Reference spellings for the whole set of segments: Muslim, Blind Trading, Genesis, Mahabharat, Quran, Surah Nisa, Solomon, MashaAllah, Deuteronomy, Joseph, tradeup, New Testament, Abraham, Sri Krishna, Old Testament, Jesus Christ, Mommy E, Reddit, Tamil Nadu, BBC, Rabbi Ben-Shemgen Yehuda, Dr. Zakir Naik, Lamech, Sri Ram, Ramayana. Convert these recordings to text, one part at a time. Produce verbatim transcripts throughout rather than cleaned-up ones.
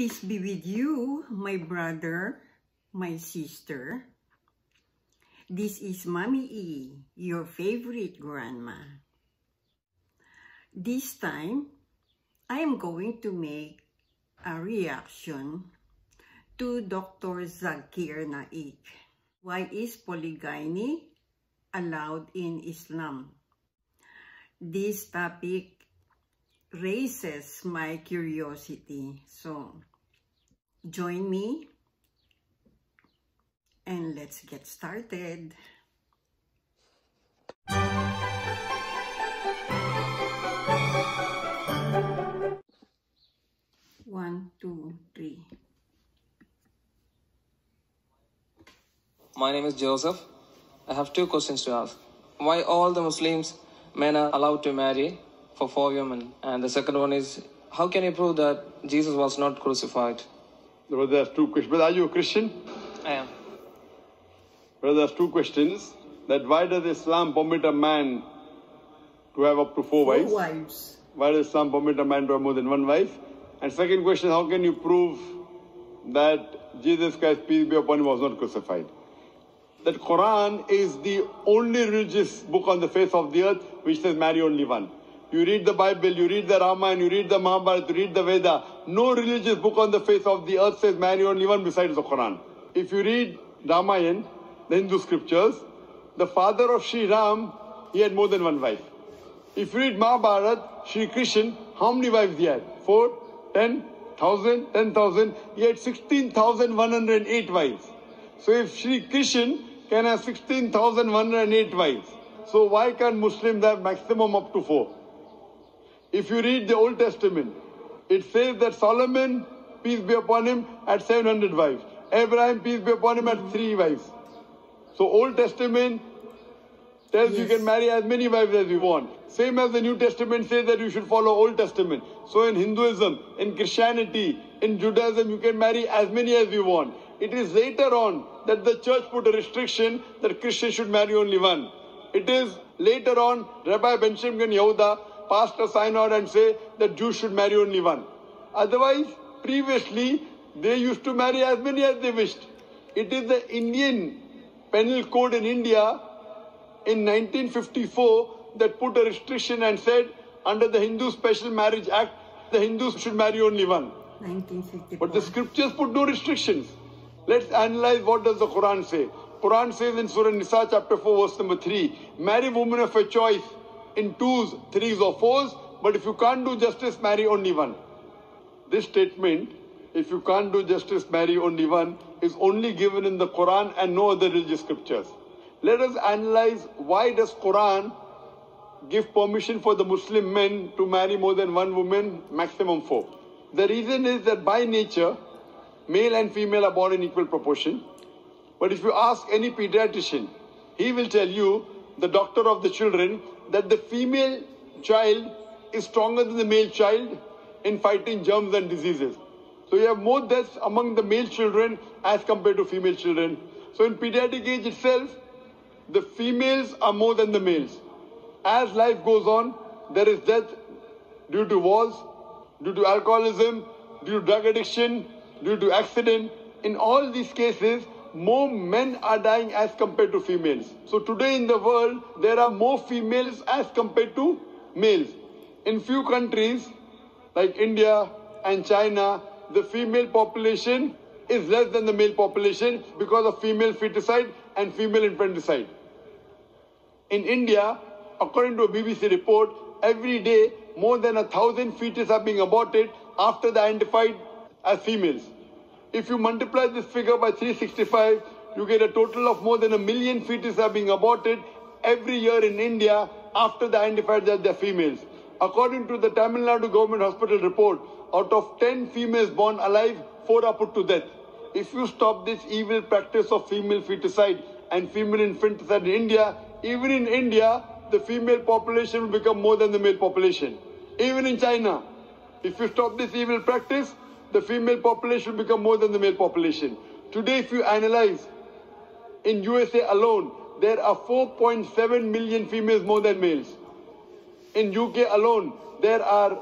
Peace be with you, my brother, my sister. This is Mommy E, your favorite grandma. This time, I am going to make a reaction to Doctor Zakir Naik. Why is polygyny allowed in Islam? This topic raises my curiosity, so join me and let's get started. One, two, three. My name is Joseph. I have two questions to ask. Why all the Muslims men are allowed to marry for four women? And the second one is, how can you prove that Jesus was not crucified? Brother, there are two questions. Brother, are you a Christian? I am. Brother, there are two questions. That why does Islam permit a man to have up to four, four wives? wives? Why does Islam permit a man to have more than one wife? And second question, how can you prove that Jesus Christ, peace be upon him, was not crucified? That Quran is the only religious book on the face of the earth which says marry only one. You read the Bible, you read the Ramayana, you read the Mahabharat, you read the Veda. No religious book on the face of the earth says marry only one besides the Quran. If you read Ramayana, the Hindu scriptures, the father of Sri Ram, he had more than one wife. If you read Mahabharat, Sri Krishna, how many wives he had? Four, ten, thousand, ten thousand. He had sixteen thousand one hundred eight wives. So if Sri Krishna can have sixteen thousand one hundred eight wives, so why can't Muslims have maximum up to four? If you read the Old Testament, it says that Solomon, peace be upon him, had seven hundred wives. Abraham, peace be upon him, had three wives. So Old Testament tells yes. You can marry as many wives as you want. Same as the New Testament says that you should follow Old Testament. So in Hinduism, in Christianity, in Judaism, you can marry as many as you want. It is later on that the church put a restriction that Christians should marry only one. It is later on Rabbi Ben-Shemgen Yehuda passed a sign out and say that Jews should marry only one. Otherwise, previously, they used to marry as many as they wished. It is the Indian Penal Code in India in nineteen fifty-four that put a restriction and said, under the Hindu Special Marriage Act, the Hindus should marry only one. But the scriptures put no restrictions. Let's analyze what does the Quran say. Quran says in Surah Nisa chapter four verse number three, marry women of your choice in twos, threes or fours, but if you can't do justice, marry only one. This statement, if you can't do justice, marry only one, is only given in the Quran and no other religious scriptures. Let us analyze why does Quran give permission for the Muslim men to marry more than one woman, maximum four. The reason is that by nature, male and female are born in equal proportion. But if you ask any pediatrician, he will tell you, the doctor of the children, that the female child is stronger than the male child in fighting germs and diseases. So you have more deaths among the male children as compared to female children. So in pediatric age itself, the females are more than the males. As life goes on, there is death due to wars, due to alcoholism, due to drug addiction, due to accident. In all these cases, more men are dying as compared to females. So today in the world, there are more females as compared to males. In few countries, like India and China, the female population is less than the male population because of female feticide and female infanticide. In India, according to a B B C report, every day, more than a thousand fetuses are being aborted after they are identified as females. If you multiply this figure by three sixty-five, you get a total of more than a million fetuses are being aborted every year in India after they identified that they're females. According to the Tamil Nadu government hospital report, out of ten females born alive, four are put to death. If you stop this evil practice of female feticide and female infanticide in India, even in India, the female population will become more than the male population. Even in China, if you stop this evil practice, the female population will become more than the male population. Today, if you analyze, in U S A alone, there are four point seven million females more than males. In U K alone, there are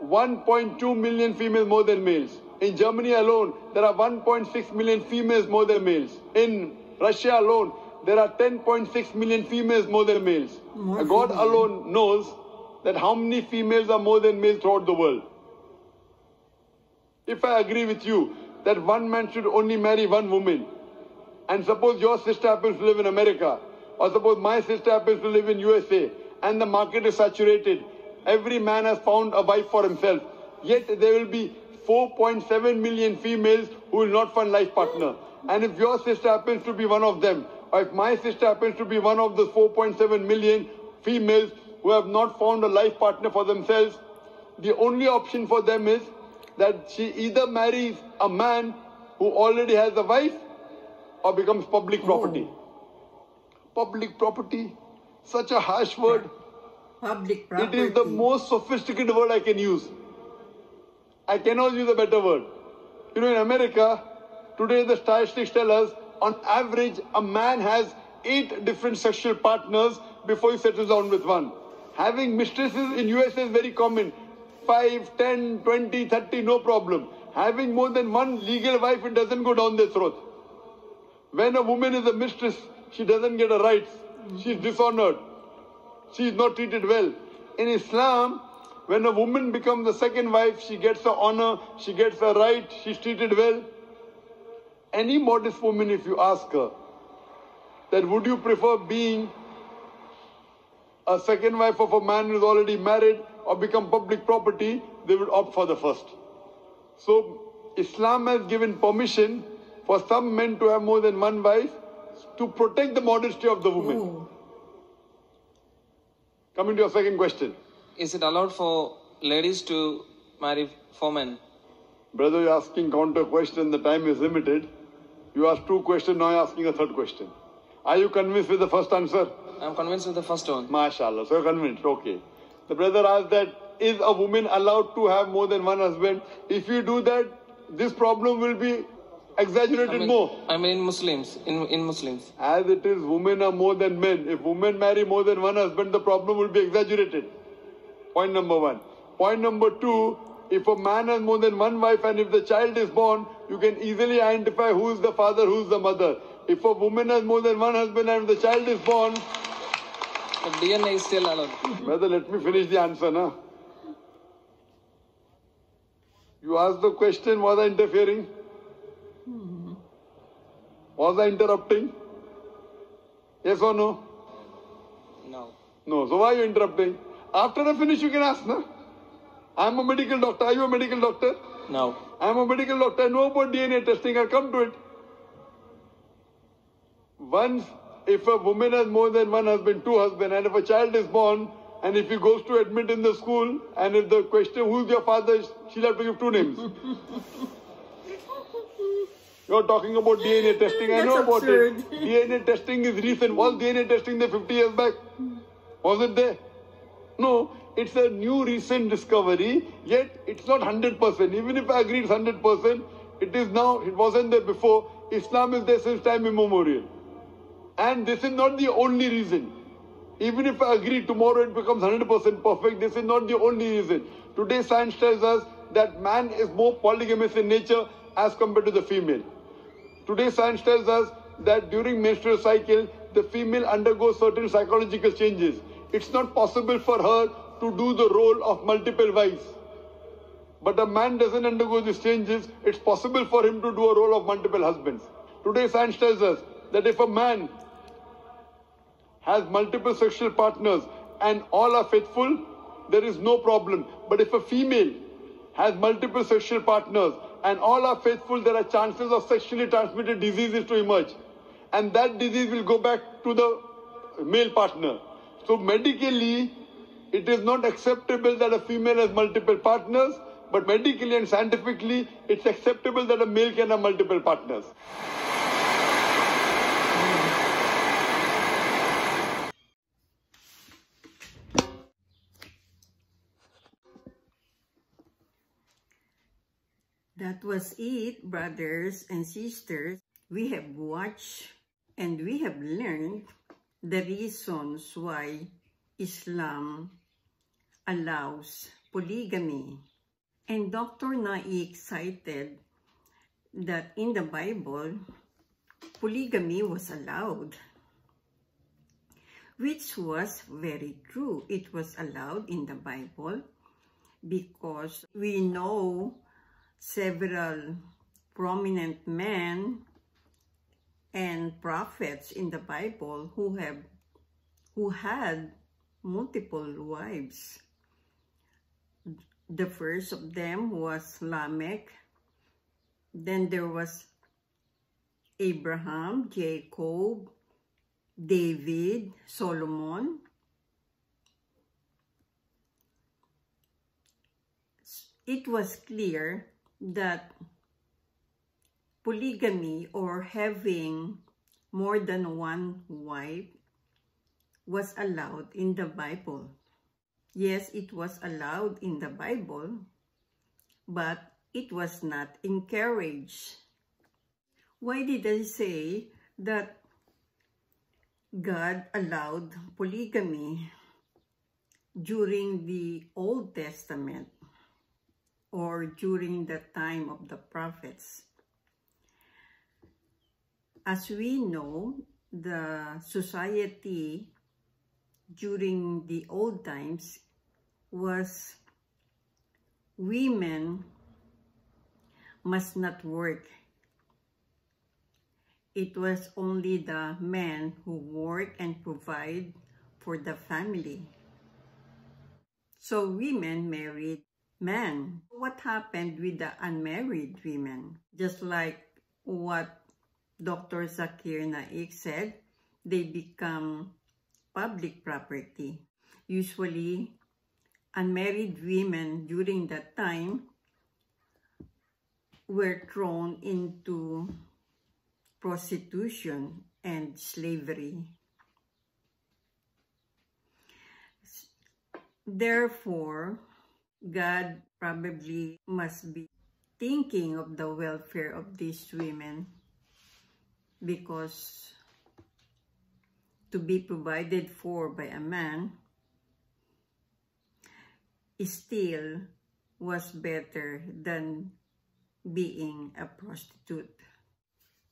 one point two million females more than males. In Germany alone, there are one point six million females more than males. In Russia alone, there are ten point six million females more than males. And God alone knows that how many females are more than males throughout the world. If I agree with you that one man should only marry one woman, and suppose your sister happens to live in America, or suppose my sister happens to live in U S A, and the market is saturated, every man has found a wife for himself, yet there will be four point seven million females who will not find life partner. And if your sister happens to be one of them, or if my sister happens to be one of the four point seven million females who have not found a life partner for themselves, the only option for them is that she either marries a man who already has a wife or becomes public property. Oh. Public property, such a harsh word. Public property. It is the most sophisticated word I can use. I cannot use a better word. You know, in America, today the statistics tell us, on average, a man has eight different sexual partners before he settles down with one. Having mistresses in U S A is very common. five, ten, twenty, thirty, no problem. Having more than one legal wife, it doesn't go down their throat. When a woman is a mistress, she doesn't get her rights. She's dishonored. She is not treated well. In Islam, when a woman becomes the second wife, she gets her honor, she gets her right, she's treated well. Any modest woman, if you ask her, that would you prefer being a second wife of a man who is already married or become public property, they would opt for the first. So Islam has given permission for some men to have more than one wife to protect the modesty of the woman. Ooh. Coming to your second question. Is it allowed for ladies to marry four men? Brother, you're asking counter question. The time is limited. You asked two questions, now you're asking a third question. Are you convinced with the first answer? I'm convinced with the first one. MashaAllah. So you're convinced. Okay. The brother asked that, is a woman allowed to have more than one husband? If you do that, this problem will be exaggerated I mean, more. I mean in Muslims. In, in Muslims. As it is, women are more than men. If women marry more than one husband, the problem will be exaggerated. Point number one. Point number two, if a man has more than one wife and if the child is born, you can easily identify who is the father, who is the mother. If a woman has more than one husband and the child is born... But D N A is still allowed. Brother, let me finish the answer, na? You asked the question, was I interfering? Mm-hmm. Was I interrupting? Yes or no? No. No, so why are you interrupting? After I finish, you can ask, na? I'm a medical doctor. Are you a medical doctor? No. I'm a medical doctor. I know about D N A testing. I'll come to it. Once, if a woman has more than one husband, two husbands, and if a child is born, and if he goes to admit in the school, and if the question, who's your father, she'll have to give two names. You're talking about D N A testing. I know about it. D N A testing is recent. Was D N A testing there fifty years back? Was it there? No, it's a new recent discovery, yet it's not one hundred percent. Even if I agree it's one hundred percent, it is now, it wasn't there before. Islam is there since time immemorial. And this is not the only reason. Even if I agree tomorrow it becomes one hundred percent perfect, this is not the only reason. Today science tells us that man is more polygamous in nature as compared to the female. Today science tells us that during menstrual cycle, the female undergoes certain psychological changes. It's not possible for her to do the role of multiple wives. But a man doesn't undergo these changes. It's possible for him to do a role of multiple husbands. Today science tells us that if a man has multiple sexual partners and all are faithful, there is no problem. But if a female has multiple sexual partners and all are faithful, there are chances of sexually transmitted diseases to emerge. And that disease will go back to the male partner. So medically, it is not acceptable that a female has multiple partners, but medically and scientifically, it's acceptable that a male can have multiple partners. That was it, brothers and sisters. We have watched and we have learned the reasons why Islam allows polygamy And Doctor Naik cited that in the Bible, polygamy was allowed, which was very true. It was allowed in the Bible because we know several prominent men and prophets in the Bible who have who had multiple wives. The first of them was Lamech. Then there was Abraham, Jacob, David, Solomon. It was clear that polygamy, or having more than one wife, was allowed in the Bible. Yes, it was allowed in the Bible, but it was not encouraged. Why did I say that God allowed polygamy during the Old Testament or during the time of the prophets? As we know, the society during the old times was women must not work. It was only the men who work and provide for the family. So women married men. What happened with the unmarried women? Just like what Doctor Zakir Naik said, they become public property. Usually, unmarried women during that time were thrown into prostitution and slavery. Therefore, God probably must be thinking of the welfare of these women, because to be provided for by a man still was better than being a prostitute.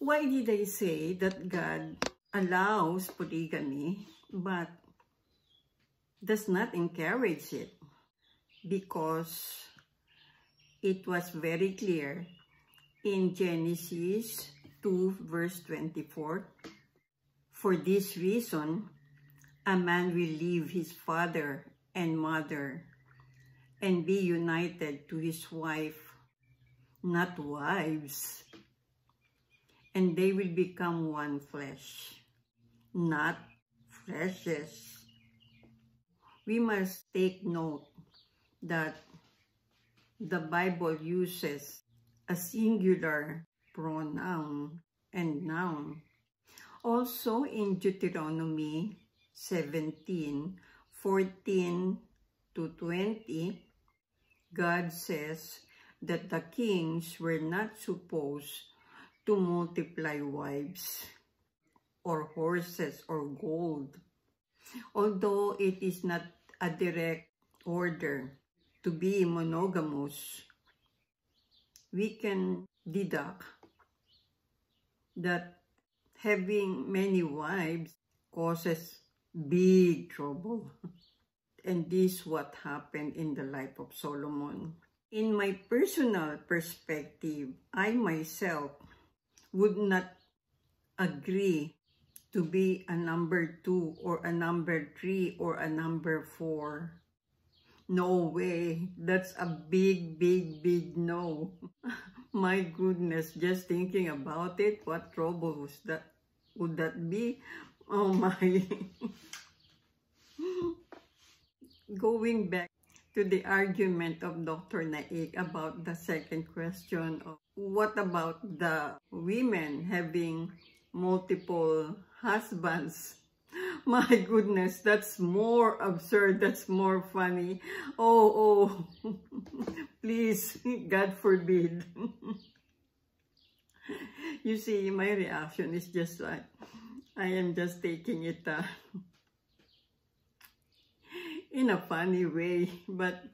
Why did I say that God allows polygamy but does not encourage it? Because it was very clear in Genesis two verse twenty-four, for this reason, a man will leave his father and mother and be united to his wife, not wives, and they will become one flesh, not fleshes. We must take note that the Bible uses a singular pronoun and noun. Also in Deuteronomy seventeen, fourteen to twenty, God says that the kings were not supposed to multiply wives or horses or gold, although it is not a direct order to be monogamous. We can deduct that having many wives causes big trouble. And this is what happened in the life of Solomon. In my personal perspective, I myself would not agree to be a number two or a number three or a number four. No way. That's a big, big, big no. My goodness, just thinking about it, what trouble was that, would that be? Oh my. Going back to the argument of Doctor Naik about the second question of what about the women having multiple husbands? My goodness, that's more absurd. That's more funny. Oh, oh, please, God forbid. You see, my reaction is just like, I am just taking it uh, in a funny way. But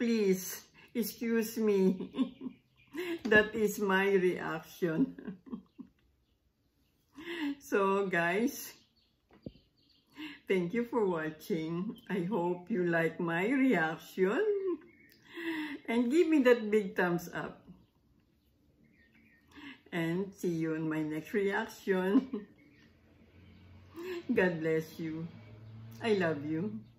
please, excuse me. That is my reaction. So guys, thank you for watching. I hope you like my reaction. And give me that big thumbs up. And see you in my next reaction. God bless you. I love you.